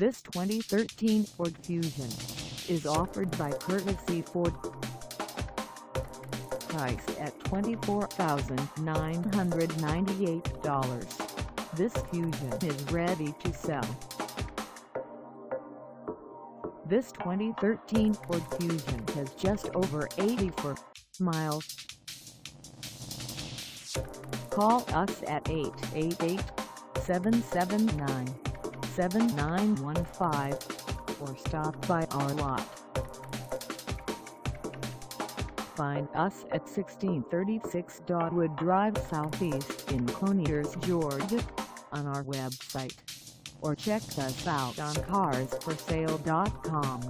This 2013 Ford Fusion is offered by Courtesy Ford. Price at $24,998. This Fusion is ready to sell. This 2013 Ford Fusion has just over 84 miles. Call us at 888-779-7915 or stop by our lot. Find us at 1636 Dogwood Drive Southeast in Conyers, Georgia, on our website, or check us out on carsforsale.com.